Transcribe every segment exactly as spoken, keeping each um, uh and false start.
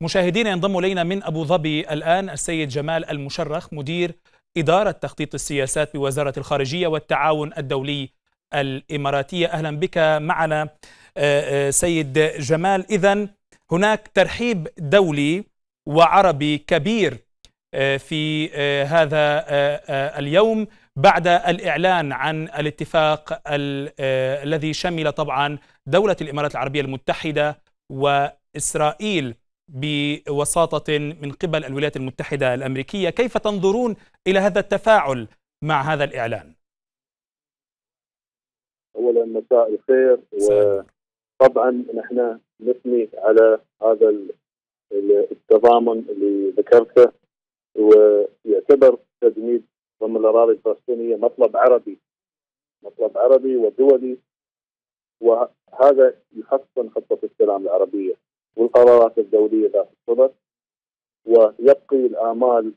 مشاهدينا، ينضم الينا من ابو ظبي الان السيد جمال المشرخ، مدير اداره تخطيط السياسات بوزاره الخارجيه والتعاون الدولي الاماراتيه. اهلا بك معنا سيد جمال. اذن هناك ترحيب دولي وعربي كبير في هذا اليوم بعد الإعلان عن الاتفاق الذي شمل طبعا دولة الإمارات العربية المتحدة وإسرائيل بوساطة من قبل الولايات المتحدة الأمريكية، كيف تنظرون إلى هذا التفاعل مع هذا الإعلان؟ أولا مساء الخير، وطبعا نحن نثني على هذا التضامن اللي ذكرته، ويعتبر تجميد ضمن الأراضي الفلسطينية مطلب عربي مطلب عربي ودولي، وهذا يحسن خطة السلام العربية والقرارات الدولية ذات الصدد، ويبقي الآمال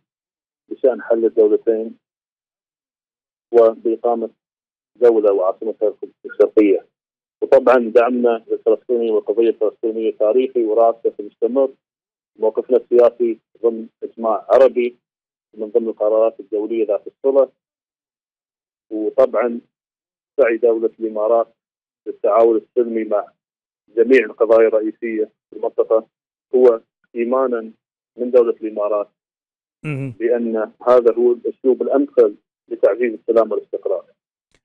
بشأن حل الدولتين وبإقامة دولة وعاصمتها الشرقية. وطبعا دعمنا للفلسطينيين والقضية الفلسطينية تاريخي وراسخ مستمر، موقفنا السياسي ضمن إجماع عربي من ضمن القرارات الدولية ذات الصلة، وطبعا سعي دولة الإمارات للتعاون السلمي مع جميع القضايا الرئيسية في المنطقة هو إيمانا من دولة الإمارات لأن هذا هو الأسلوب الأمثل لتعزيز السلام والاستقرار،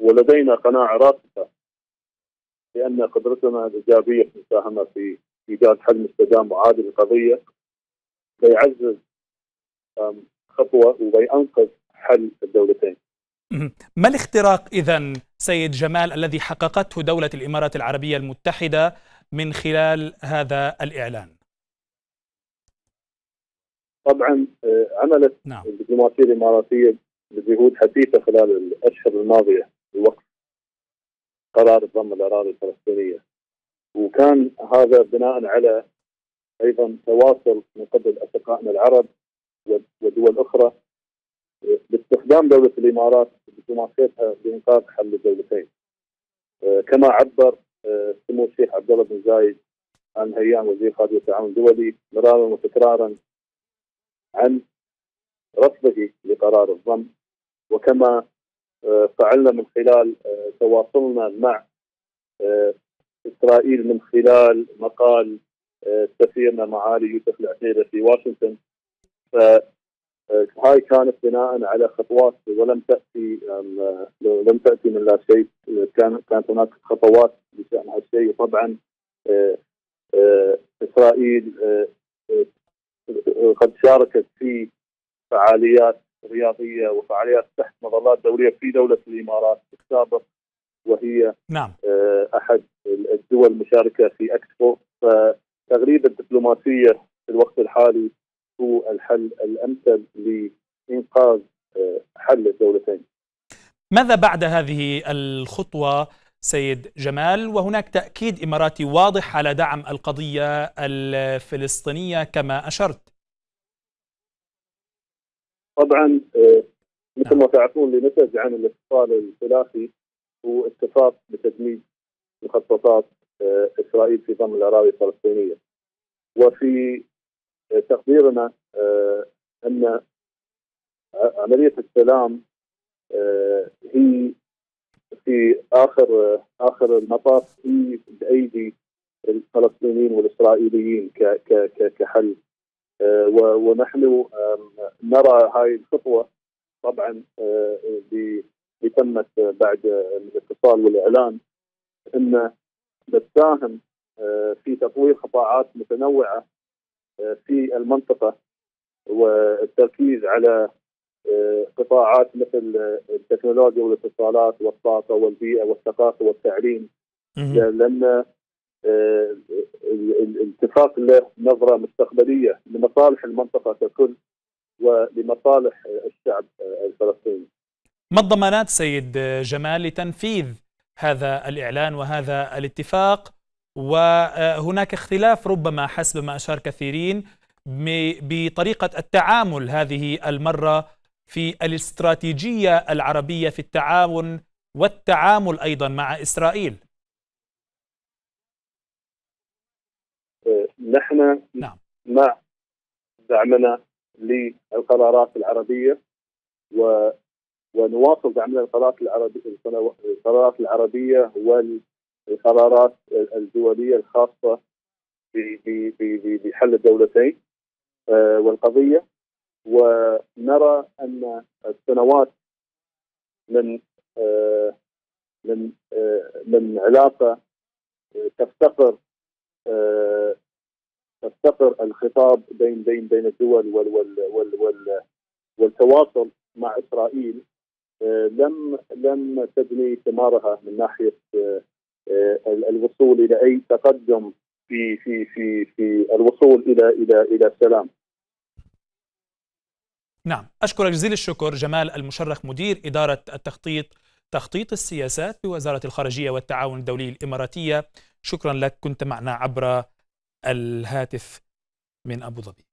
ولدينا قناعة راسخة لأن قدرتنا الإيجابية في المساهمة في إيجاد حل مستدام وعادل للقضية بيعزز خطوة وبينقذ حل الدولتين. ما الاختراق إذن سيد جمال الذي حققته دولة الإمارات العربية المتحدة من خلال هذا الإعلان؟ طبعا عملت نعم. الدبلوماسية الإماراتية بجهود حثيثة خلال الأشهر الماضية بوقف قرار ضم الأراضي الفلسطينية، وكان هذا بناء على أيضا تواصل من قبل أصدقائنا العرب ودول أخرى باستخدام دولة الإمارات دبلوماسيتها لإنقاذ حل الدولتين، كما عبر سمو الشيخ عبد الله بن زايد عن هيان وزير خارجية التعاون الدولي مرارا وتكرارا عن رفضه لقرار الضم، وكما فعلنا من خلال تواصلنا مع إسرائيل من خلال مقال سفيرنا معالي يوسف العتيبة في واشنطن. فهاي كانت بناء على خطوات ولم تأتي لم تأتي من لا شيء، كانت هناك خطوات بشأن هالشيء، وطبعا إسرائيل قد شاركت في فعاليات رياضية وفعاليات تحت مظلات دولية في دولة الإمارات السابق، وهي نعم. أحد الدول المشاركة في أكسبو. فتغريب الدبلوماسية في الوقت الحالي هو الحل الأمثل لإنقاذ حل الدولتين. ماذا بعد هذه الخطوة سيد جمال؟ وهناك تأكيد إماراتي واضح على دعم القضية الفلسطينية كما أشرت. طبعا مثل ما تعرفون لنتج عن الاتصال الثلاثي هو اتفاق بتجميد مخططات إسرائيل في ضم الأراضي الفلسطينية، وفي تقديرنا أن عملية السلام هي في آخر آخر المطاف هي بأيدي الفلسطينيين والإسرائيليين كحل، ونحن نرى هاي الخطوة طبعا ب اللي تمت بعد الاتصال والإعلان أن بتساهم في تطوير قطاعات متنوعة في المنطقة، والتركيز على قطاعات مثل التكنولوجيا والاتصالات والطاقة والبيئة والثقافة والتعليم، لأن الاتفاق له نظرة مستقبلية لمصالح المنطقة ككل ولمصالح الشعب الفلسطيني. ما الضمانات سيد جمال لتنفيذ هذا الإعلان وهذا الاتفاق؟ وهناك اختلاف ربما حسب ما أشار كثيرين بطريقة التعامل هذه المرة في الاستراتيجية العربية في التعاون والتعامل أيضا مع إسرائيل. نحن نعم. مع دعمنا للقرارات العربية و ونواصل دعمنا للقرارات العربية القرارات العربية والقرارات الدولية الخاصة بحل الدولتين والقضية. ونرى أن السنوات من من من علاقة تفتقر تفتقر الخطاب بين بين بين الدول وال وال وال والتواصل مع إسرائيل لم لم تبني ثمارها من ناحية الوصول إلى أي تقدم في في في في الوصول إلى إلى إلى السلام. نعم، أشكرك جزيل الشكر جمال المشرخ مدير إدارة التخطيط تخطيط السياسات بوزارة الخارجية والتعاون الدولي الإماراتية. شكرا لك، كنت معنا عبر الهاتف من أبوظبي.